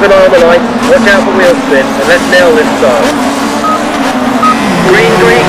Keep an arm alight, watch out for wheel spin, and let's nail this star. Green, green,